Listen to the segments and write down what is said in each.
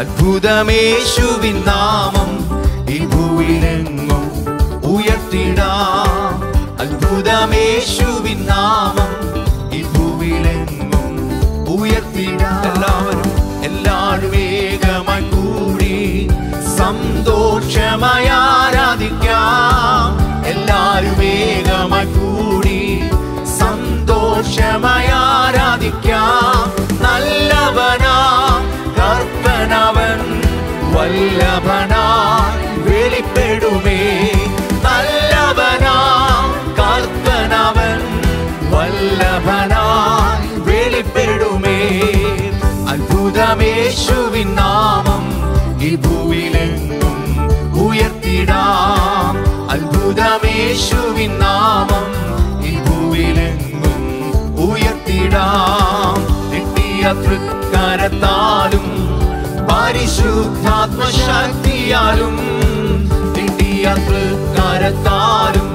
அற்புதமேசுவின் நாமம் இவ்வுயிரெங்கும் உயர்த்திடாம். அற்புதமேசுவின் நாமம் இவ்வுயிரெங்கும் உயர்த்திடாம். எல்லாரும் எல்லாரும் ஏகமாய் கூடி சந்தோஷமாய் ஆராதிக்காம். எல்லாரும் ஏகமாய் கூடி சந்தோஷமாய் ஆராதிக்காம். நல்லவனா கற்பனவன் வல்லவனாய் வெளிப்படுமே. நல்லவனா கற்பனவன் வல்லவனாய் வெளிப்படுமே. அற்புதமேசுவின் நாமம் இவ்வுலகெங்கும் உயர்த்திடாம். அற்புதமேசுவின் நாமம் இவ்வுலகெங்கும் உயர்த்திடாம். நித்திய திருக்கரத்தாலும் பரிசுத்தாத்ம சக்தியாலும், நித்திய திருக்கரத்தாலும்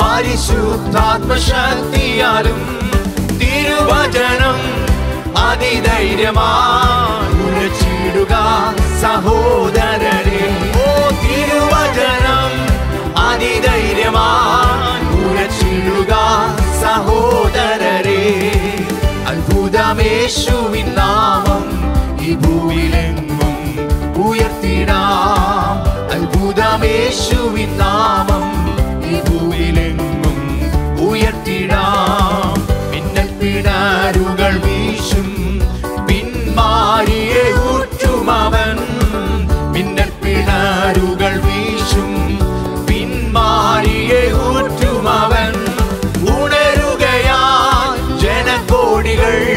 பரிசுத்தாத்ம சக்தியாலும், திருவசனம் அதிதைரியமாய் உரைச்சிடுக சகோதரரே. ஓ திருவசனம் அதிதைரியமாய் உரைச்சிடுக சகோதரரே. அற்புதமேசுவின் நாமம் இவ்வுலகெங்கும் உயர்த்திடாம். அற்புதமேசுவின் நாமம் இவ்வுலகெங்கும் உயர்த்திடாம். மின்னல் பிடாருகள் வீசும் பின்மாரியே ஊற்றும் அவன். மின்னல் பிடாருகள் வீசும் பின்மாரியே ஊற்றும் அவன். உணருகையால் ஜனக்கோடிகள்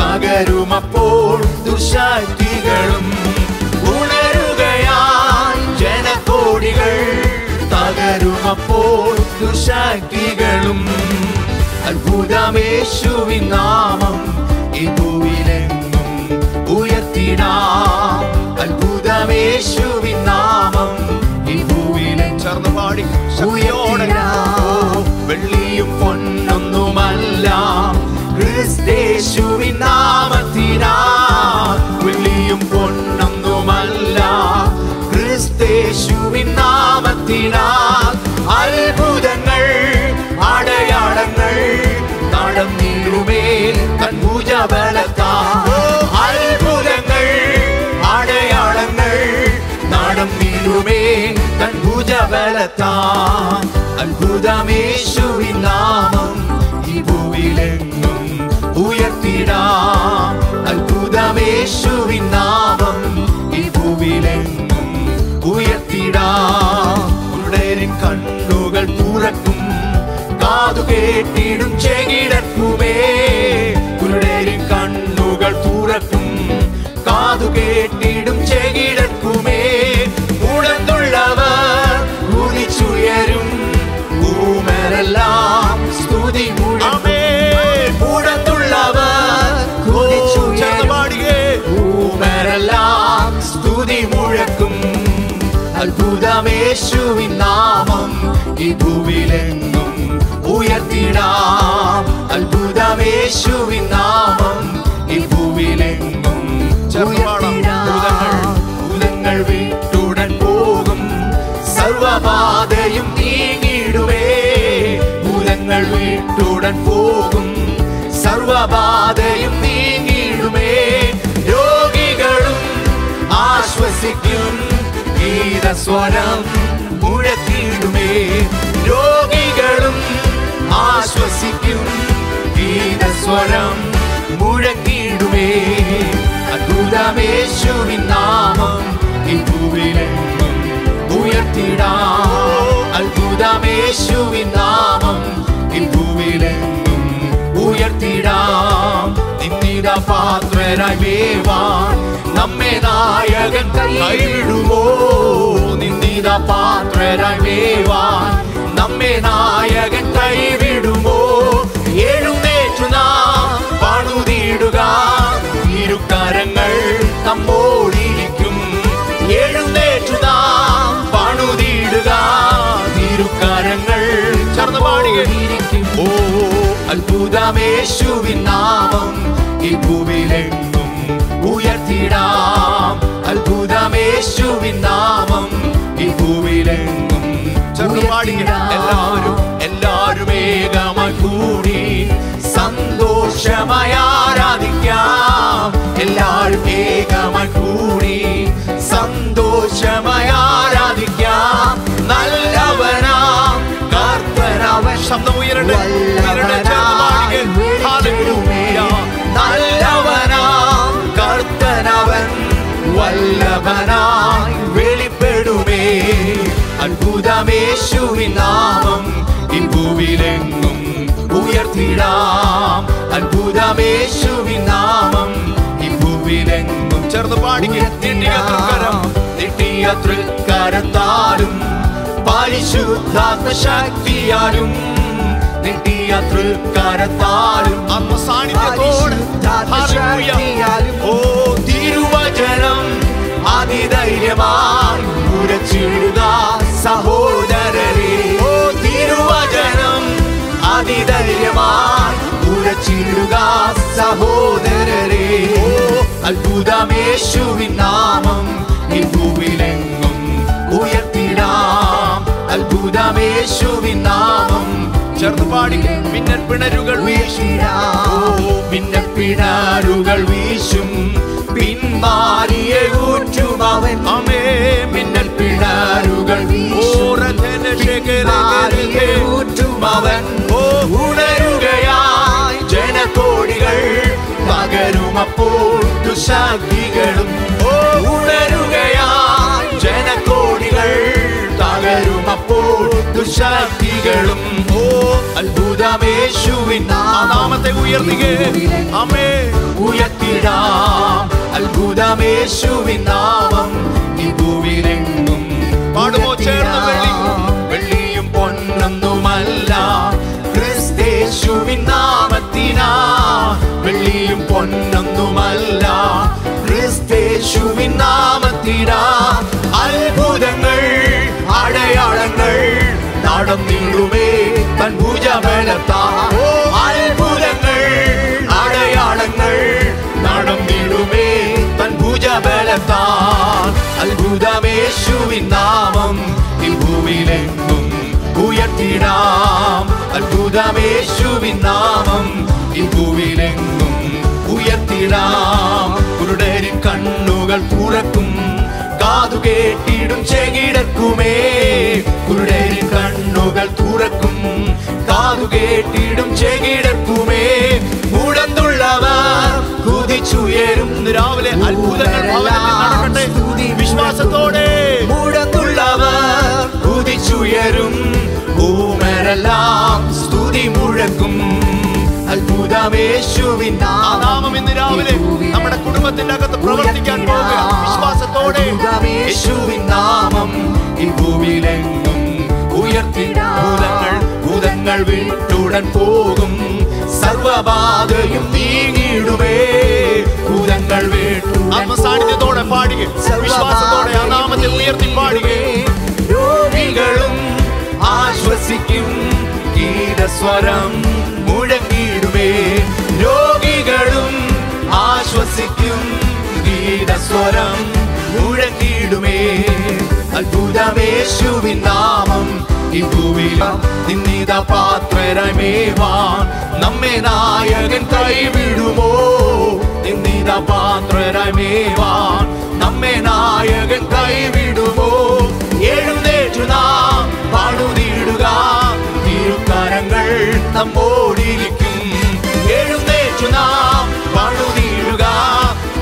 தகரும் அப்போல் துர்சக்திகளும். உணருகையால் ஜனக்கோடிகள் தகரும் அப்போல் துர்சக்திகளும். அற்புதமேசுவின் நாமம் இவ்வுலகெங்கும் உயர்த்திடாம். அற்புதமேசுவின் நாமம் இவ்வுலகெங்கும் சேர்ந்து பாடி உயர்த்திடாம். வெள்ளியும் பொன்னொன்னுமல்ல கிறிஸ்தேசுவின் நாமத்தினால், வெள்ளியும் பொன்னொன்னுமல்ல கிறிஸ்தேசுவின் நாமத்தினால், அற்புதங்கள் அடையாளங்கள் நடந்திடுமே தன் பூஜபலத்தால். அற்புதங்கள் அடையாளங்கள் நடந்திடுமே தன் பூஜபலத்தால். அற்புதமேசுவின் நாமம் இவ்வுலகெங்கும் உயர்த்திடாம். அற்புதமேசுவின் நாமம் இவ்வுலகெங்கும் உயர்த்திடாம். குருடரின் கண்ணுகள் துறக்கும், காது கேட்டிடும் செவிடற்குமே. குருடரின் கண்ணுகள் துறக்கும், காது கேட்டிடும் செவிடற்குமே. உணர்ந்துள்ளவர் உரிச்சுயரும், ஊமெல்லாம் ஸ்துதி முழக்கமே. அற்புதமேசுவின் நாமம் இவ்வுலகெங்கும் உயர்த்திடாம். அற்புதமேசுவின் நாமம் இவ்வுலகெங்கும் உயர்த்திடாம். பூதங்கள் வீட்டுடன் போகும், சர்வ பாதையும் நீங்கிடுமே. பூதங்கள் வீட்டுடன் போகும், சர்வ பாதையும் நீங்கிடுமே. ரோகிகளும் ஆஸ்வசிக்கும் கீதஸ்வரம் முழக்கிடுமே. ரோகிகளும் ஆஸ்வசிக்கும் கீதஸ்வரம் முழக்கிடுமே. அற்புதமேசுவின் நாமம் இவ்வுலகெங்கும் உயர்த்திடாம். அற்புதமேசுவின் நாமம் இவ்வுலகெங்கும் உயர்த்திடாம். நிமித பாத்திரராய் வேவான் நம்மை நாயகன் கையிடுமோ. நிமித பாத்திரராய் வேவான் நம்மை நாயகன் கைவிடுமோ. எழுந்தேற்று நாம் பணுதிடுக, இருக்கரங்கள் தம்மோடிக்கும். எழுந்தேற்று நாம் பணுதிடுக, இருக்கரங்கள் சரணமாடிக்கும். ஓ அற்புதமேசுவின் நாமம் இவ்வுலகெங்கும் உயர்த்திடாம். യേശുവിൻ നാമം ഈ ഭൂമിയിലെങ്ങും ചൊല്ലുവാടിക്കണം. എല്ലാവരും എല്ലാവരും ഏകമായി കൂടി സന്തോഷമായി ആരാധിക്കാം. എല്ലാവരും ഏകമായി കൂടി സന്തോഷമായി ആരാധിക്കാം. നല്ലവനാ കർത്താവേ. ശബ്ദം ഉയരട്ടെ ഉയരട്ടെ. ഹല്ലേലൂയ. നല്ലവനാ കർത്താവൻ വല്ലഭനായി വെളിപ്പെടുമേ. അത്ഭുതമേശുവിൻ നാമം ഈ ഭൂവിലെങ്ങും ഉയർത്തിടാം. അത്ഭുതമേശുവിൻ നാമം ഈ ഭൂവിലെങ്ങും ചേർന്ന് പാടിക്കാം. നീട്ടിയ തൃക്കരത്താലും പരിശുദ്ധാത്മ ശക്തിയാലും നീട്ടിയ തൃക്കരത്താലും ആത്മസാന്നിധ്യത്തോടെ ഓ തിരുവചനം അതിധൈര്യമായി ഉരച്ചിടുക സഹോദരരെ. ഓ തിരുവചനം അതിധൈര്യമായി ഉരച്ചിടുക സഹോദരരെ. ഓ അത്ഭുതമേശുവിൻ നാമം ഈ ഭൂവിലെങ്ങും ഉയർത്തിടാം. അത്ഭുതമേശുവിൻ നാമം ചേർന്ന് പാടിക്കും. മിന്നപ്പിണരുകൾ വീശിടാം. ഓ മിന്നപ്പിണരുകൾ വീശും പിൻമാറിയെ ഊറ്റും അവൻ. ആമേ മിന്നൽ പിണരുകൾ ഓരധനശേഖരമാരിയെ ഊറ്റും അവൻ. ഓ ഉണരുകയായി ജനകോടികൾ പകരും അപ്പോൾ ദുശാക്തികളും. ഓ ഉണരുകയായി ജനകോടികൾ പകരും അപ്പോൾ ദുശാക്തികളും. ഓ അത്ഭുതമേശുവിൻ നാമത്തെ ഉയർത്തുകേ. ആമേ ഉയർത്തിടാം. അത്ഭുതമേശുവിൻ നാമം ഈ ഭൂവിലെങ്ങും പാടുമോ ചേർന്ന്. വെള്ളിയും പൊന്നൊന്നുമല്ല ക്രിസ്തേശുവിൻ നാമത്തിനാ. വെള്ളിയും പൊന്നൊന്നുമല്ല ക്രിസ്തേശുവിൻ നാമത്തിനാ. അത്ഭുതങ്ങൾ അടയാളങ്ങൾ നടന്നിടുമേ തൻ ഭുജബലത്താ. അത്ഭുതങ്ങൾ അടയാളങ്ങൾ നടന്നിടുമേ തൻ ഭുജബലത്താ. അത്ഭുതമേശുവിൻ നാമം ഈ ഭൂവിലെങ്ങും ഉയർത്തിടാം. അത്ഭുതമേശുവിൻ നാമം ഈ ഭൂവിലെങ്ങും ഉയർത്തിടാം. കുരുടരിൻ കണ്ണുകൾ തുറക്കും. കാതു കേട്ടിടും ചെകിടക്കുമേ. കുരുടരിൻ കണ്ണുകൾ തുറക്കും. കാതു കേട്ടിടും ചെകിടക്കുമേ. മുടന്തുള്ളവർ കുതിച്ചുയരും. രാവിലെ അത്ഭുതങ്ങൾ നടക്കട്ടെ വിശ്വാസത്തോടെ. മുടന്തുള്ളവർ കുതിച്ചുയരും. ഭൂമരെല്ലാം സ്തുതി മുഴക്കും. അത്ഭുതമേശുവിൻ നാമം ഇന്ന് രാവിലെ നമ്മുടെ കുടുംബത്തിന്റെ അകത്ത് പ്രവർത്തിക്കാൻ പോകുക വിശ്വാസത്തോടെ. യേശുവിൻ നാമം ഈ ഭൂവിലെങ്ങും ഉയർത്തിടാം. ഭൂതങ്ങൾ ഭൂതങ്ങൾ വിട്ടുടൻ പോകും. സർവബാധയും നീങ്ങിടുമേ. ഭൂതങ്ങൾ വിട്ടുടൻ ആത്മസാന്നിധ്യത്തോടെ പാടുക വിശ്വാസത്തോടെ. ആ നാമത്തെ ഉയർത്തി പാടുക. രോഗികളും ആശ്വസിക്കും. ഗീതസ്വരം മുഴങ്ങിടുമേ. രോഗികളും ആശ്വസിക്കും. ഗീതസ്വരം മുഴങ്ങിടുമേ. അത്ഭുതമേശുവിൻ നാമം ഈ ഭൂവിൽ നിന്നിത പാത്രരമേവാൻ നമ്മെ നായകൻ കൈവിടുമോ. നിന്നിത പാത്രരമേവാൻ നമ്മെ നായകൻ കൈവിടുമോ. എഴുന്നേറ്റു നാം പടുതിടുക. തിരുക്കരങ്ങൾ നമ്മോടിരിക്കും. എഴുന്നേറ്റു നാം പടുതിടുക.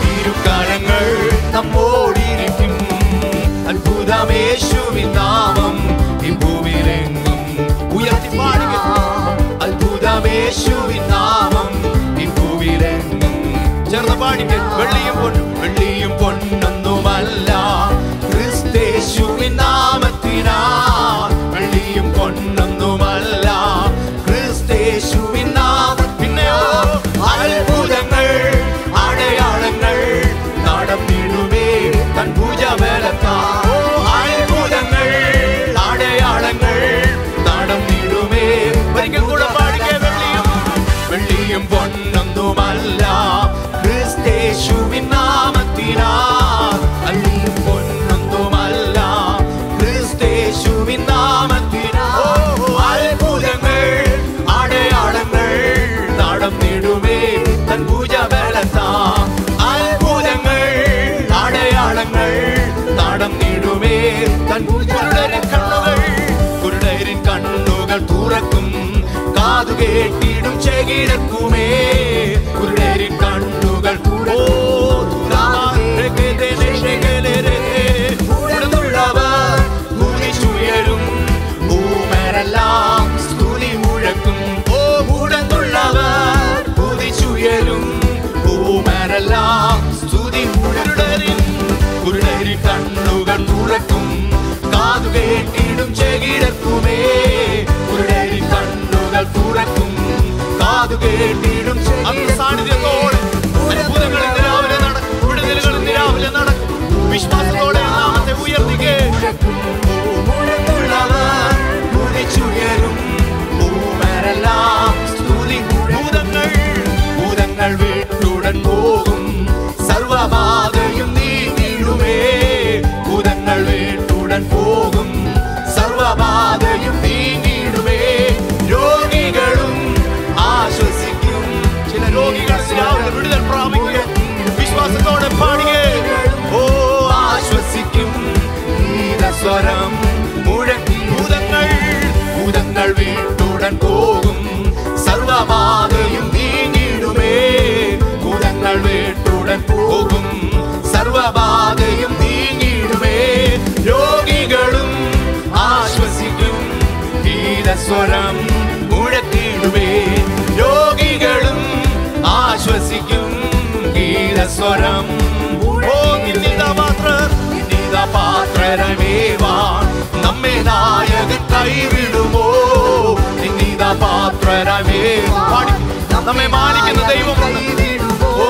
തിരുക്കരങ്ങൾ നമ്മോടിരിക്കും. അത്ഭുതമേശുവിൻ നാമം ഈ ഭൂവിലെങ്ങും ഉയർത്തിപ്പാടുക. അത്ഭുതമേശുവിൻ നാമം ഈ ഭൂവിലെങ്ങും ചേർന്ന് പാടിക്ക. വെള്ളിയും പൊന്നും വെള്ളിയും പൊന്നൊന്നുമല്ല ക്രിസ്തേശുവിൻ നാമത്തിനാ. വെള്ളിയും പൊന്നൊന്നുമല്ല ക്രിസ്തേശുവിൻ നാമം. പിന്നെയോ അത്ഭുതങ്ങൾ അടയാളങ്ങൾ നടന്നിടുമേ തൻ ഭുജബലത്താ. പൊന്നൊന്നുമല്ല ക്രിസ്തേശുവിൻ നാമത്തിനാ. അല്ലിയും പൊന്ന கேட்டிடும் செகிடக்குமே குருடரின் கண்ணுகள் கூட உள்ளவர் புலி சுயலும் பூமரெல்லாம் துளி முழக்கும் ஓ உடந்துள்ளவர் புதி சுயலும் பூமரெல்லாம் துதி முழுடரின் குருடரின் கண்ணுகள் முழக்கும் காது கேட்டிடும் செகிடக்குமே துறக்கும் காது கேட்டிடும் സാന്നിധ്യത്തോടെ അത്ഭുതങ്ങൾ ഇന്ന് രാവിലെ നടക്കും വിടുതലുകൾ ഇന്ന് രാവിലെ നടക്കും വിശ്വാസത്തോടെ നാമത്തെ ഉയർത്തിക്കേ ഭൂതങ്ങൾ വീട്ടുടൻ പോകും സർവബാധയും നീങ്ങിടുമേ ഭൂതങ്ങൾ വീട്ടുടൻ പോകും സർവബാധയും നീങ്ങിടുമേ രോഗികളും ആശ്വസിക്കും ചില രോഗികൾ വിടുതൽ പ്രാപിക്കും വിശ്വാസത്തോടെ പാടുകേ ഓ ആശ്വസിക്കും സ്വരം മുഴക്കും ഭൂതങ്ങൾ വീട്ടുടൻ പോകും സർവബാധയും നീങ്ങിടുമേ ഭൂതങ്ങൾ വീട്ടുടൻ പോകും സർവബാധയും നീങ്ങിടുമേ രോഗികളും ആശ്വസിക്കും സ്വരം മുഴക്കിടുമേ രോഗികളും ആശ്വസിക്കും ഗീതസ്വരം പാത്രരമേവാ നമ്മെ നായകൻ കൈവിടുമോ നിന്നിത പാത്രരമേവാ നമ്മെ മാനിക്കുന്ന ദൈവമാണ് ഓ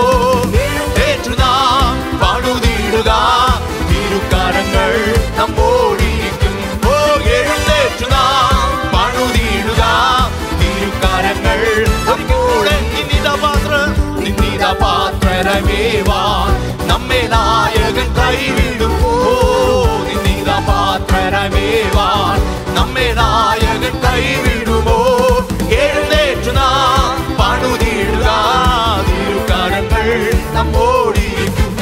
ഏറ്റുനാം പാടുതീടുക തിരുക്കരങ്ങൾ നമ്മോടിരിക്കും ഓ എഴുന്നേറ്റുനാം பாத்திரமேவா நம்மை நாயகன் கைவிடுமோ நின்னித பாத்திரமேவா நம்மை நாயகன் கைவிடுமோ எழுந்தேற்று நாம் பணுதிடுகா திருக்கரங்கள் நம்மோடி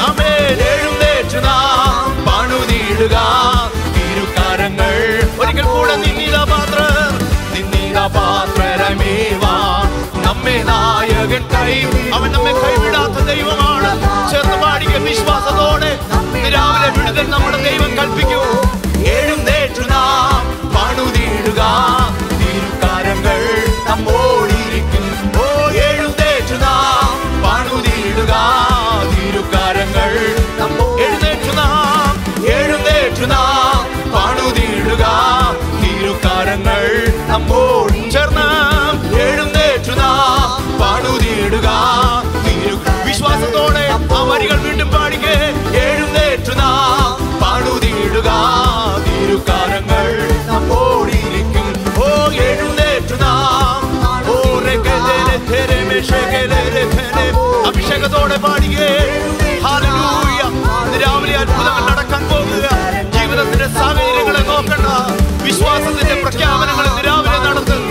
நம்மே எழுந்தேற்று நாம் பணுதிடுகா திருக்கரங்கள் ஒருக்கள் கூட நின்னித பாத்திரமேவா നമ്മെ നായകൻ കൈവിടും അവൻ നമ്മെ കൈവിടാത്ത ദൈവമാണ് ചേർന്ന് പാടിയ വിശ്വാസത്തോടെ രാവിലെ വിടുതൽ നമ്മുടെ ദൈവം കൽപ്പിക്കൂ എഴുന്നേറ്റു നാം പണുതീടുക തിരുക്കരങ്ങൾ നമ്മോടിരിക്കും ഓ എഴുന്നേറ്റു നാം പണുതീടുക തിരുക്കരങ്ങൾ എഴുന്നേറ്റു നാം പണുതീടുക തിരുക്കരങ്ങൾ നമ്മോടി ചേർന്ന് പാടുതീടുക വിശ്വാസത്തോടെ ആ വരികൾ വീണ്ടും പാടിക്കേ എഴുന്നേറ്റു നാം പാടുതീടുക തിരുക്കരങ്ങൾ നമ്മോടിരിക്കും ഓ എഴുന്നേറ്റു നാം അഭിഷേകത്തോടെ പാടിക്കേ ഹല്ലേലൂയ രാവിലെ അത്ഭുതങ്ങൾ നടക്കാൻ പോകുക ജീവിതത്തിന്റെ സാഹചര്യങ്ങളെ നോക്കണ്ട വിശ്വാസത്തിന്റെ പ്രഖ്യാപനങ്ങളെ രാവിലെ നടത്തും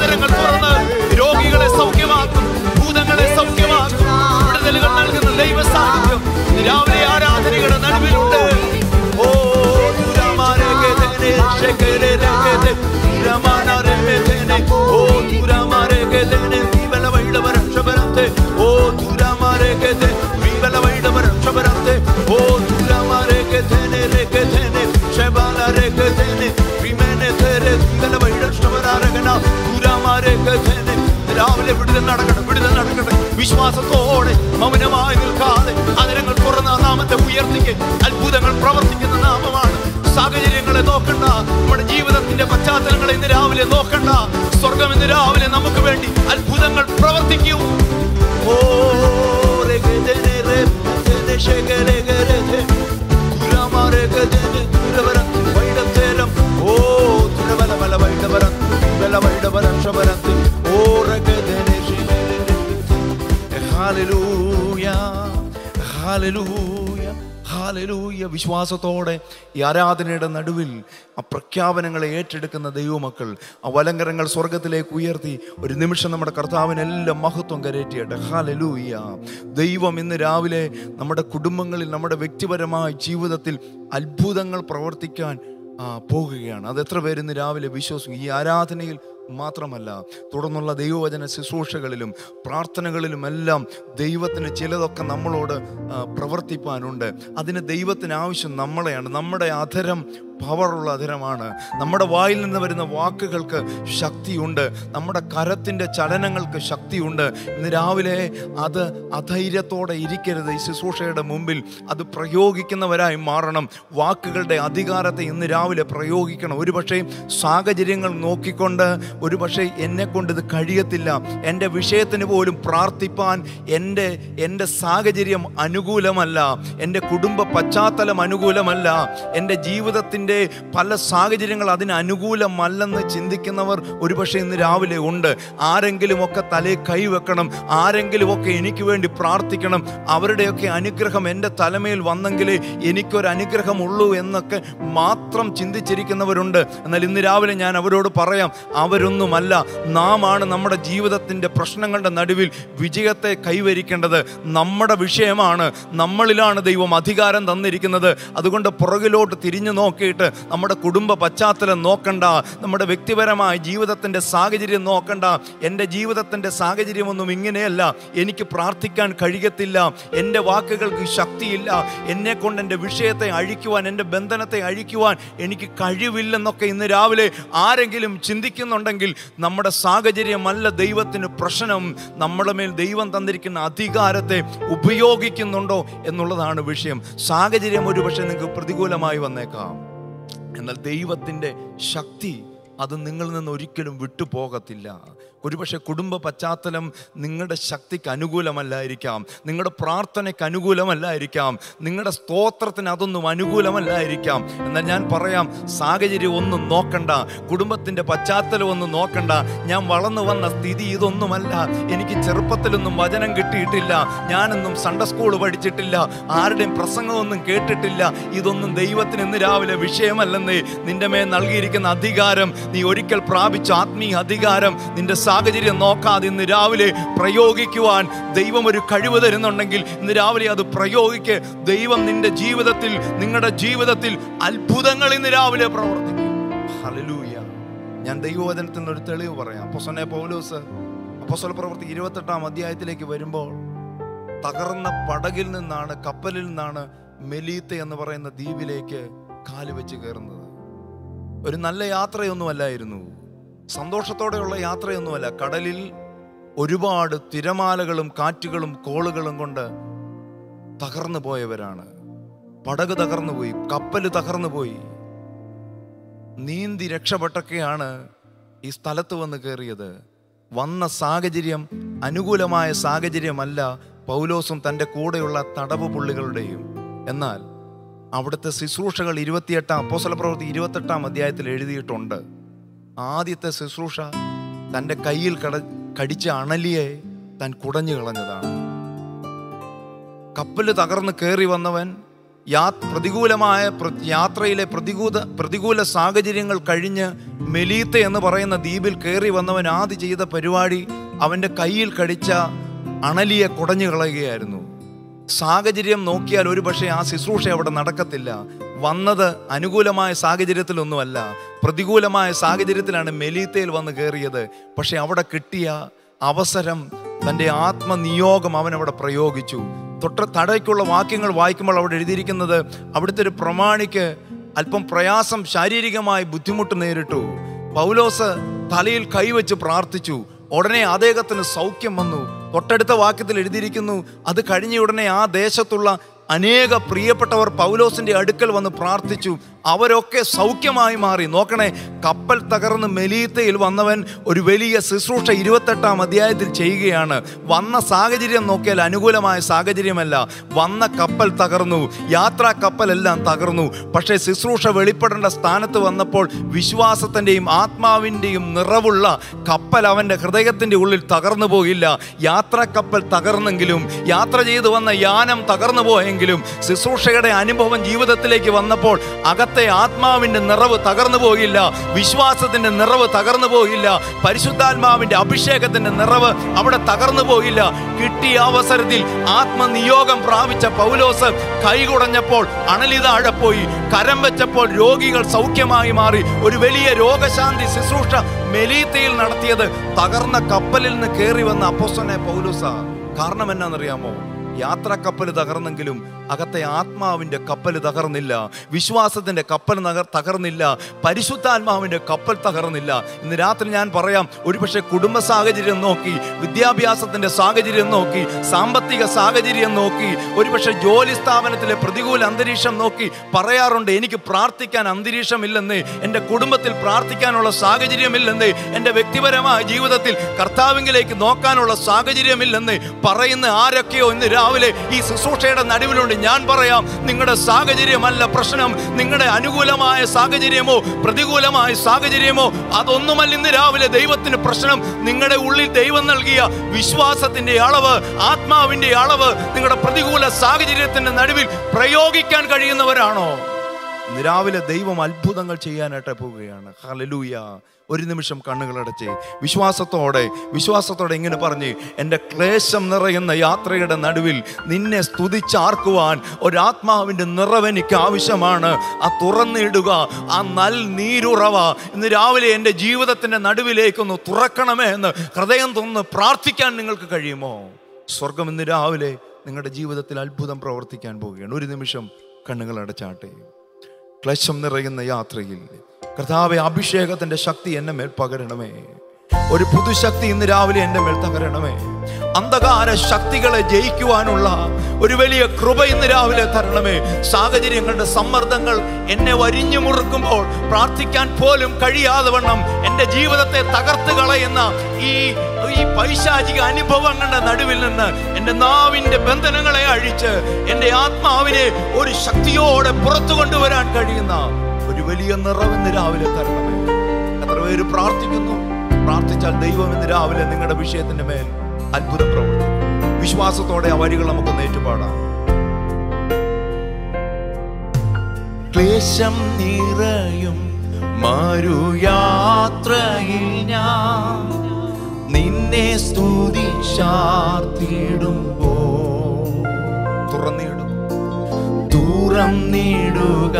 അതിരങ്ങൾ തുറന്ന് രോഗികളെ സൗഖ്യമാക്കും ഭൂതങ്ങളെ സൗഖ്യമാക്കും വിടുതലുകൾ നൽകുന്ന ദൈവ സാന്നിധ്യം രാവിലെ ആരാധനയുടെ നടുവിലുണ്ട് ഓ രാവിലെ വിടുതൽ നടക്കട്ടെ വിശ്വാസത്തോടെ മൗനമായി നിൽക്കാതെ അതിരങ്ങൾ തുറന്ന നാമത്തെ ഉയർത്തിക്ക് അത്ഭുതങ്ങൾ പ്രവർത്തിക്കുന്ന നാമമാണ് സാഹചര്യങ്ങളെ നോക്കണ്ട നമ്മുടെ ജീവിതത്തിന്റെ പശ്ചാത്തലങ്ങളെ ഇന്ന് രാവിലെ നോക്കണ്ട സ്വർഗം ഇന്ന് രാവിലെ നമുക്ക് വേണ്ടി അത്ഭുതങ്ങൾ പ്രവർത്തിക്കൂ ഓ വിശ്വാസത്തോടെ ഈ ആരാധനയുടെ നടുവിൽ ആ പ്രഖ്യാപനങ്ങളെ ഏറ്റെടുക്കുന്ന ദൈവമക്കൾ ആ വലങ്കരങ്ങൾ സ്വർഗത്തിലേക്ക് ഉയർത്തി ഒരു നിമിഷം നമ്മുടെ കർത്താവിനെല്ലാം മഹത്വം കരേറ്റിയട്ടെ. ഹല്ലേലൂയ. ദൈവം ഇന്ന് രാവിലെ നമ്മുടെ കുടുംബങ്ങളിൽ നമ്മുടെ വ്യക്തിപരമായ ജീവിതത്തിൽ അത്ഭുതങ്ങൾ പ്രവർത്തിക്കാൻ പോകുകയാണ്. അത് എത്ര പേര് ഇന്ന് രാവിലെ വിശ്വസിക്കും? ഈ ആരാധനയിൽ മാത്രമല്ല തുടർന്നുള്ള ദൈവവചന ശുശ്രൂഷകളിലും പ്രാർത്ഥനകളിലുമെല്ലാം ദൈവത്തിന് ചിലതൊക്കെ നമ്മളോട് പ്രവർത്തിപ്പാനുണ്ട്. അതിന് ദൈവത്തിന് ആവശ്യം നമ്മളെയാണ്. നമ്മുടെ അധരം പവറുള്ള അധരമാണ്. നമ്മുടെ വായിൽ നിന്ന് വരുന്ന വാക്കുകൾക്ക് ശക്തിയുണ്ട്. നമ്മുടെ കരത്തിൻ്റെ ചലനങ്ങൾക്ക് ശക്തിയുണ്ട്. ഇന്ന് രാവിലെ അത് അധൈര്യത്തോടെ ഇരിക്കരുത്. ഈ ശുശ്രൂഷയുടെ മുമ്പിൽ അത് പ്രയോഗിക്കുന്നവരായി മാറണം. വാക്കുകളുടെ അധികാരത്തെ ഇന്ന് രാവിലെ പ്രയോഗിക്കണം. ഒരുപക്ഷെ സാഹചര്യങ്ങൾ നോക്കിക്കൊണ്ട്, ഒരുപക്ഷെ എന്നെ കൊണ്ടിത് കഴിയത്തില്ല, എൻ്റെ വിഷയത്തിന് പോലും പ്രാർത്ഥിപ്പാൻ എൻ്റെ സാഹചര്യം അനുകൂലമല്ല, എൻ്റെ കുടുംബ പശ്ചാത്തലം അനുകൂലമല്ല, എൻ്റെ ജീവിതത്തിൻ്റെ പല സാഹചര്യങ്ങൾ അതിന് അനുകൂലമല്ലെന്ന് ചിന്തിക്കുന്നവർ ഒരുപക്ഷെ ഇന്ന് രാവിലെ ഉണ്ട്. ആരെങ്കിലുമൊക്കെ തലയിൽ കൈവെക്കണം. ആരെങ്കിലുമൊക്കെ എനിക്ക് വേണ്ടി പ്രാർത്ഥിക്കണം. അവരുടെയൊക്കെ അനുഗ്രഹം എൻ്റെ തലമേൽ വന്നെങ്കിലേ എനിക്കൊരനുഗ്രഹമുള്ളൂ എന്നൊക്കെ മാത്രം ചിന്തിച്ചിരിക്കുന്നവരുണ്ട്. എന്നാൽ ഇന്ന് രാവിലെ ഞാൻ അവരോട് പറയാം, അവരൊന്നുമല്ല. നാം ആണ് നമ്മുടെ ജീവിതത്തിൻ്റെ പ്രശ്നങ്ങളുടെ നടുവിൽ വിജയത്തെ കൈവരിക്കേണ്ടത്. നമ്മുടെ വിഷയമാണ്, നമ്മളിലാണ് ദൈവം അധികാരം തന്നിരിക്കുന്നത്. അതുകൊണ്ട് പുറകിലോട്ട് തിരിഞ്ഞു നോക്കി നമ്മുടെ കുടുംബ പശ്ചാത്തലം നോക്കണ്ട, നമ്മുടെ വ്യക്തിപരമായ ജീവിതത്തിൻ്റെ സാഹചര്യം നോക്കണ്ട. എൻ്റെ ജീവിതത്തിൻ്റെ സാഹചര്യമൊന്നും ഇങ്ങനെയല്ല, എനിക്ക് പ്രാർത്ഥിക്കാൻ കഴിയത്തില്ല, എൻ്റെ വാക്കുകൾക്ക് ശക്തിയില്ല, എന്നെ കൊണ്ട് എൻ്റെ വിഷയത്തെ അഴിക്കുവാൻ, എൻ്റെ ബന്ധനത്തെ അഴിക്കുവാൻ എനിക്ക് കഴിവില്ലെന്നൊക്കെ ഇന്ന് രാവിലെ ആരെങ്കിലും ചിന്തിക്കുന്നുണ്ടെങ്കിൽ, നമ്മുടെ സാഹചര്യമല്ല ദൈവത്തിന് പ്രശ്നം, നമ്മുടെ മേൽ ദൈവം തന്നിരിക്കുന്ന അധികാരത്തെ ഉപയോഗിക്കുന്നുണ്ടോ എന്നുള്ളതാണ് വിഷയം. സാഹചര്യം ഒരുപക്ഷെ നിങ്ങൾക്ക് പ്രതികൂലമായി വന്നേക്കാം, എന്നാൽ ദൈവത്തിൻ്റെ ശക്തി അത് നിങ്ങളിൽ നിന്ന് ഒരിക്കലും വിട്ടുപോകത്തില്ല. ഒരുപക്ഷെ കുടുംബ പശ്ചാത്തലം നിങ്ങളുടെ ശക്തിക്ക് അനുകൂലമല്ലായിരിക്കാം, നിങ്ങളുടെ പ്രാർത്ഥനയ്ക്ക് അനുകൂലമല്ലായിരിക്കാം, നിങ്ങളുടെ സ്തോത്രത്തിന് അതൊന്നും അനുകൂലമല്ലായിരിക്കാം. എന്നാൽ ഞാൻ പറയാം, സാഹചര്യം ഒന്നും നോക്കണ്ട, കുടുംബത്തിൻ്റെ പശ്ചാത്തലം ഒന്നും നോക്കണ്ട, ഞാൻ വളർന്നു വന്ന സ്ഥിതി ഇതൊന്നുമല്ല, എനിക്ക് ചെറുപ്പത്തിലൊന്നും വചനം കിട്ടിയിട്ടില്ല, ഞാനൊന്നും സൺഡേ സ്കൂൾ പഠിച്ചിട്ടില്ല, ആരുടെയും പ്രസംഗമൊന്നും കേട്ടിട്ടില്ല, ഇതൊന്നും ദൈവത്തിന് ഇന്ന് രാവിലെ വിഷയമല്ലെന്നേ. നിൻ്റെ മേൽ നൽകിയിരിക്കുന്ന അധികാരം, നീ ഒരിക്കൽ പ്രാപിച്ച ആത്മീയ അധികാരം നിൻ്റെ സാഹചര്യം നോക്കാതെ ഇന്ന് രാവിലെ പ്രയോഗിക്കുവാൻ ദൈവം ഒരു കഴിവ് തരുന്നുണ്ടെങ്കിൽ ഇന്ന് രാവിലെ അത് പ്രയോഗിക്ക്. ദൈവം നിന്റെ ജീവിതത്തിൽ, നിങ്ങളുടെ ജീവിതത്തിൽ അത്ഭുതങ്ങൾ ഇന്ന് രാവിലെ പ്രവർത്തിക്കും. ഹല്ലേലൂയ. ഞാൻ ദൈവവചനത്തിൽ നിന്നൊരു തെളിവ് പറയാം. അപ്പോസ്തലനായ പൗലോസ് അപ്പോസ്തല പ്രവൃത്തി 28-ാം അധ്യായത്തിലേക്ക് വരുമ്പോൾ തകർന്ന പടകിൽ നിന്നാണ്, കപ്പലിൽ നിന്നാണ് മെലീത്ത എന്ന് പറയുന്ന ദ്വീപിലേക്ക് കാല് വെച്ച് കയറുന്നത്. ഒരു നല്ല യാത്രയൊന്നുമല്ലായിരുന്നു, സന്തോഷത്തോടെയുള്ള യാത്രയൊന്നുമല്ല. കടലിൽ ഒരുപാട് തിരമാലകളും കാറ്റുകളും കോളുകളും കൊണ്ട് തകർന്നു പോയവരാണ്. പടക് തകർന്നു പോയി, കപ്പൽ തകർന്നു പോയി, നീന്തി രക്ഷപ്പെട്ടൊക്കെയാണ് ഈ സ്ഥലത്ത് വന്ന് കയറിയത്. വന്ന സാഹചര്യം അനുകൂലമായ സാഹചര്യമല്ല പൗലോസും തൻ്റെ കൂടെയുള്ള തടവ് പുള്ളികളുടെയും. എന്നാൽ അവിടുത്തെ ശുശ്രൂഷകൾ അപ്പോസ്തല പ്രവൃത്തി 28-ാം അധ്യായത്തിൽ എഴുതിയിട്ടുണ്ട്. ആദ്യത്തെ ശുശ്രൂഷ തൻ്റെ കയ്യിൽ കടിച്ച അണലിയെ താൻ കുടഞ്ഞു കളഞ്ഞതാണ്. കപ്പൽ തകർന്ന് കയറി വന്നവൻ പ്രതികൂലമായ യാത്രയിലെ പ്രതികൂല സാഹചര്യങ്ങൾ കഴിഞ്ഞ് മെലീത്ത എന്ന് പറയുന്ന ദ്വീപിൽ കയറി വന്നവൻ ആദ്യം ചെയ്ത പരിപാടി അവൻ്റെ കയ്യിൽ കടിച്ച അണലിയെ കുടഞ്ഞു കളയുകയായിരുന്നു. സാഹചര്യം നോക്കിയാൽ ഒരുപക്ഷെ ആ ശുശ്രൂഷ അവിടെ നടക്കത്തില്ല. വന്നത് അനുകൂലമായ സാഹചര്യത്തിലൊന്നുമല്ല, പ്രതികൂലമായ സാഹചര്യത്തിലാണ് മെലീത്തയിൽ വന്ന് കയറിയത്. പക്ഷെ അവിടെ കിട്ടിയ അവസരം, തൻ്റെ ആത്മനിയോഗം അവനവിടെ പ്രയോഗിച്ചു. താഴേക്കുള്ള വാക്യങ്ങൾ വായിക്കുമ്പോൾ അവിടെ എഴുതിയിരിക്കുന്നത്, അവിടുത്തെ ഒരു പ്രമാണിക്ക് അല്പം പ്രയാസം, ശാരീരികമായി ബുദ്ധിമുട്ട് നേരിട്ടു. പൗലോസ് തലയിൽ കൈവച്ച് പ്രാർത്ഥിച്ചു, ഉടനെ അദ്ദേഹത്തിന് സൗഖ്യം വന്നു. തൊട്ടടുത്ത വാക്യത്തിൽ എഴുതിയിരിക്കുന്നു, അത് കഴിഞ്ഞ ഉടനെ ആ ദേശത്തുള്ള അനേക പ്രിയപ്പെട്ടവർ പൗലോസിൻ്റെ അടുക്കൽ വന്ന് പ്രാർത്ഥിച്ചു, അവരൊക്കെ സൗഖ്യമായി മാറി. നോക്കണേ, കപ്പൽ തകർന്ന് മെലീത്തയിൽ വന്നവൻ ഒരു വലിയ ശുശ്രൂഷ 28-ാം അധ്യായത്തിൽ ചെയ്യുകയാണ്. വന്ന സാഹചര്യം നോക്കിയാൽ അനുകൂലമായ സാഹചര്യമല്ല. വന്ന കപ്പൽ തകർന്നു, യാത്രാ കപ്പലെല്ലാം തകർന്നു. പക്ഷേ ശുശ്രൂഷ വെളിപ്പെടേണ്ട സ്ഥാനത്ത് വന്നപ്പോൾ വിശ്വാസത്തിൻ്റെയും ആത്മാവിൻ്റെയും നിറവുള്ള കപ്പൽ അവൻ്റെ ഹൃദയത്തിൻ്റെ ഉള്ളിൽ തകർന്നു പോയില്ല. യാത്രാ കപ്പൽ തകർന്നെങ്കിലും, യാത്ര ചെയ്തു വന്ന യാനം തകർന്നു പോയെങ്കിലും, ശുശ്രൂഷയുടെ അനുഭവം ജീവിതത്തിലേക്ക് വന്നപ്പോൾ അകത്ത് നേരത്തെ ആത്മാവിൻ്റെ നിറവ് തകർന്നു പോകില്ല, വിശ്വാസത്തിൻ്റെ നിറവ് തകർന്നു പോകില്ല, പരിശുദ്ധാത്മാവിൻ്റെ അഭിഷേകത്തിൻ്റെ നിറവ് അവിടെ തകർന്നു പോകില്ല. കിട്ടിയ അവസരത്തിൽ ആത്മനിയോഗം പ്രാപിച്ച പൗലോസ് കൈകുടഞ്ഞപ്പോൾ അണലിതാഴപ്പോയി, കരം വെച്ചപ്പോൾ രോഗികൾ സൗഖ്യമായി മാറി. ഒരു വലിയ രോഗശാന്തി ശുശ്രൂഷ മെലീത്തയിൽ നടത്തിയത് തകർന്ന കപ്പലിൽ നിന്ന് കയറി വന്ന അപ്പോസ്തലനായ പൗലോസാണ്. കാരണം എന്നാണെന്നറിയാമോ? യാത്രാക്കപ്പൽ തകർന്നെങ്കിലും അകത്തെ ആത്മാവിൻ്റെ കപ്പൽ തകർന്നില്ല, വിശ്വാസത്തിൻ്റെ കപ്പൽ തകർന്നില്ല, പരിശുദ്ധാത്മാവിൻ്റെ കപ്പൽ തകർന്നില്ല. ഇന്ന് രാത്രി ഞാൻ പറയാം, ഒരുപക്ഷെ കുടുംബ സാഹചര്യം നോക്കി, വിദ്യാഭ്യാസത്തിൻ്റെ സാഹചര്യം നോക്കി, സാമ്പത്തിക സാഹചര്യം നോക്കി, ഒരുപക്ഷെ ജോലി സ്ഥാപനത്തിലെ പ്രതികൂല അന്തരീക്ഷം നോക്കി പറയാറുണ്ട്, എനിക്ക് പ്രാർത്ഥിക്കാൻ അന്തരീക്ഷമില്ലെന്ന്, എൻ്റെ കുടുംബത്തിൽ പ്രാർത്ഥിക്കാനുള്ള സാഹചര്യമില്ലെന്ന്, എൻ്റെ വ്യക്തിപരമായ ജീവിതത്തിൽ കർത്താവിലേക്ക് നോക്കാനുള്ള സാഹചര്യമില്ലെന്ന് പറയുന്ന ആരൊക്കെയോ ഇന്ന് രാവിലെ ഈ ശുശ്രൂഷയുടെ നടുവിലുണ്ട്. ഞാൻ പറയാം, നിങ്ങളുടെ സാഹചര്യമല്ല പ്രശ്നം, നിങ്ങളുടെ അനുകൂലമായ സാഹചര്യമോ പ്രതികൂലമായ സാഹചര്യമോ അതൊന്നുമല്ല ഇന്ന് രാവിലെ ദൈവത്തിന് പ്രശ്നം. നിങ്ങളുടെ ഉള്ളിൽ ദൈവം നൽകിയ വിശ്വാസത്തിൻ്റെ അളവ്, ആത്മാവിൻ്റെ അളവ് നിങ്ങളുടെ പ്രതികൂല സാഹചര്യത്തിൻ്റെ നടുവിൽ പ്രയോഗിക്കാൻ കഴിയുന്നവരാണോ? ഇന്ന് രാവിലെ ദൈവം അത്ഭുതങ്ങൾ ചെയ്യാനായിട്ട് പോവുകയാണ്. ഹല്ലേലൂയ. ഒരു നിമിഷം കണ്ണുകളടച്ച് വിശ്വാസത്തോടെ ഇങ്ങനെ പറഞ്ഞ്, എൻ്റെ ക്ലേശം നിറയുന്ന യാത്രയുടെ നടുവിൽ നിന്നെ സ്തുതിച്ചാർക്കുവാൻ ഒരാത്മാവിൻ്റെ നിറവെനിക്ക് ആവശ്യമാണ്. ആ തുറന്നിടുക, ആ നീരുറവ ഇന്ന് രാവിലെ എൻ്റെ ജീവിതത്തിൻ്റെ നടുവിലേക്കൊന്ന് തുറക്കണമേ എന്ന് ഹൃദയം തുറന്ന് പ്രാർത്ഥിക്കാൻ നിങ്ങൾക്ക് കഴിയുമോ? സ്വർഗം ഇന്ന് രാവിലെ നിങ്ങളുടെ ജീവിതത്തിൽ അത്ഭുതം പ്രവർത്തിക്കാൻ പോവുകയാണ്. ഒരു നിമിഷം കണ്ണുകളടച്ചാട്ടെ. ക്ലേശം നിറയുന്ന യാത്രയിൽ കർത്താവേ, അഭിഷേകത്തിൻ്റെ ശക്തി എന്നെ മേൽ പകരണമേ. ഒരു പുതുശക്തി ഇന്ന് രാവിലെ എൻ്റെ മേൽ തകരണമേ. അന്ധകാര ശക്തികളെ ജയിക്കുവാനുള്ള ഒരു വലിയ കൃപ ഇന്ന് രാവിലെ തരണമേ. സാഹചര്യങ്ങളുടെ സമ്മർദ്ദങ്ങൾ എന്നെ വരിഞ്ഞു മുറുക്കുമ്പോൾ പ്രാർത്ഥിക്കാൻ പോലും കഴിയാതെ വണ്ണം എൻ്റെ ജീവിതത്തെ തകർത്ത് കളയുന്ന ഈ പൈശാചിക അനുഭവങ്ങളുടെ നടുവിൽ നിന്ന് എൻ്റെ നാവിൻ്റെ ബന്ധനങ്ങളെ അഴിച്ച് എൻ്റെ ആത്മാവിനെ ഒരു ശക്തിയോടെ പുറത്തു കൊണ്ടുവരാൻ കഴിയുന്ന ഒരു വലിയ നിറവെന്ന് രാവിലെ തരണമേ. എത്ര പേര് പ്രാർത്ഥിക്കുന്നു? പ്രാർത്ഥിച്ചാൽ ദൈവം ഇന്ന് രാവിലെ നിങ്ങളുടെ വിഷയത്തിൻ്റെ മേൽ അത്ഭുതം പ്രവർത്തിക്കും. വിശ്വാസത്തോടെ ആ വരികൾ നമുക്ക് ഏറ്റുപാടാം. ക്ലേശം നിറയും മരുയാത്രയിൽ ഞാൻ നിന്നെ സ്തുതിച്ചാർത്തിടുമ്പോൾ തുറന്നിടുക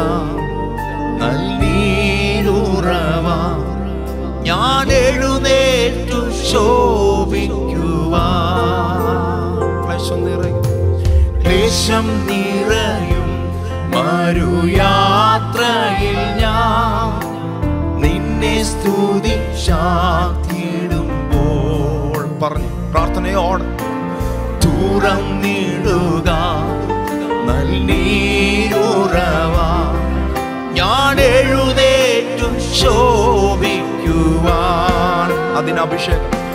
നല്ലീരുറവ, ഞാൻ എഴുന്നേറ്റു ശോഭിക്കുവാൻ. ക്ലേശം നിറയും മരുയാത്രയിൽ ഞാൻ നിന്നെ സ്തുതിച്ചാർത്തിടുമ്പോൾ പറഞ്ഞു പ്രാർത്ഥനയോടെ തുറന്നിടുക നല്ലീരുറവ, ഞാൻ എഴുന്നേറ്റും ശോഭിക്കുവാൻ. അതിനഭിഷേകം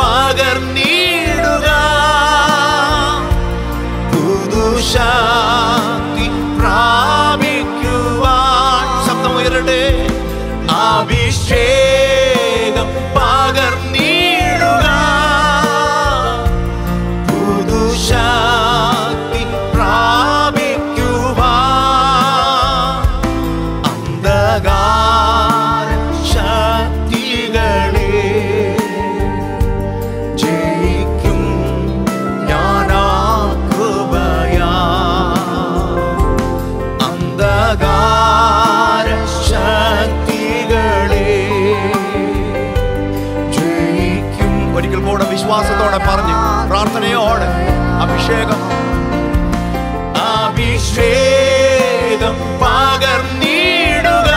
പകർന്നിടുക, പുതുശക്തി പ്രാപിക്കുവാൻ. ശബ്ദമുയരട്ടെ. അഭിഷേകം പകർന്നിടുക, പുതുശക്തി പ്രാപിക്കുവാൻ. അന്ധകാര ശക്തികളെ ജയിക്കും ഞാനാ കൃപയാ. അന്ധകാര ശക്തികളെ ജയിക്കും. ഒരിക്കൽ കൂടെ വിശ്വാസത്തോടെ പറഞ്ഞു പ്രാർത്ഥനയോടെ അഭിഷേകം. അഭിഷേകം പകർന്നിടുക,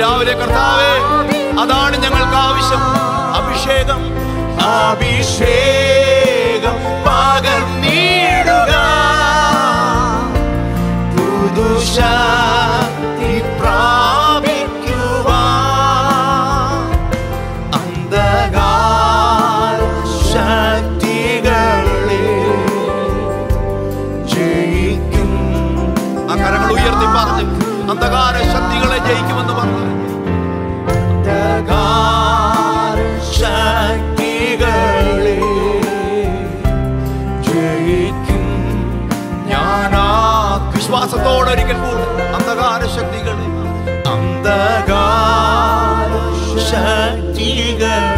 രാവിലെ കർത്താവേ, അതാണ് ഞങ്ങൾക്ക് ആവശ്യം. അഭിഷേകം അഭിഷേകം പകർന്നിടുക, പുതുശക്തി പ്രാപിക്കുവാൻ. അന്ധകാര ശക്തികളെ ജയിക്കും. അങ്ങരങ്ങൾ ഉയർത്തി പറഞ്ഞു, അന്ധകാര ശക്തികളെ ജയിക്കുമെന്ന് പറഞ്ഞു. അന്ധകാര ശക്തികളെ ജയി சாட்சிகள்